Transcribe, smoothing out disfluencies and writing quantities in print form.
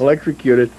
electrocuted.